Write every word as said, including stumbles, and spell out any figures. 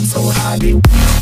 I'm so happy.